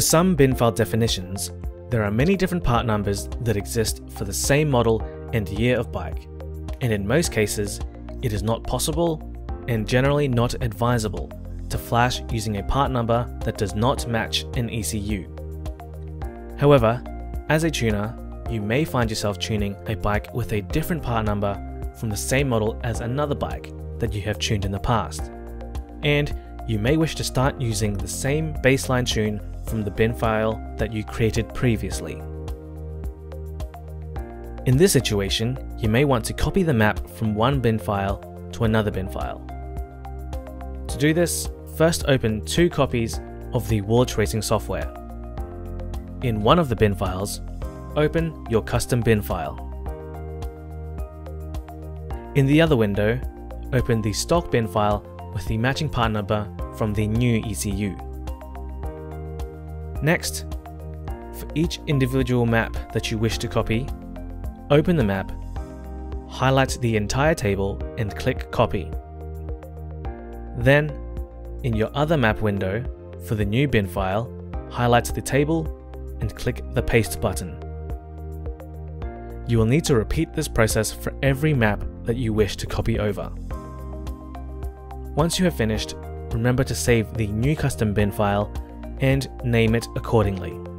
For some bin file definitions, there are many different part numbers that exist for the same model and year of bike, and in most cases, it is not possible and generally not advisable to flash using a part number that does not match an ECU. However, as a tuner, you may find yourself tuning a bike with a different part number from the same model as another bike that you have tuned in the past, and you may wish to start using the same baseline tune from the bin file that you created previously. In this situation, you may want to copy the map from one bin file to another bin file. To do this, first open two copies of the Woolich Racing software. In one of the bin files, open your custom bin file. In the other window, open the stock bin file with the matching part number from the new ECU. Next, for each individual map that you wish to copy, open the map, highlight the entire table and click Copy. Then, in your other map window, for the new bin file, highlight the table and click the Paste button. You will need to repeat this process for every map that you wish to copy over. Once you have finished, remember to save the new custom bin file and name it accordingly.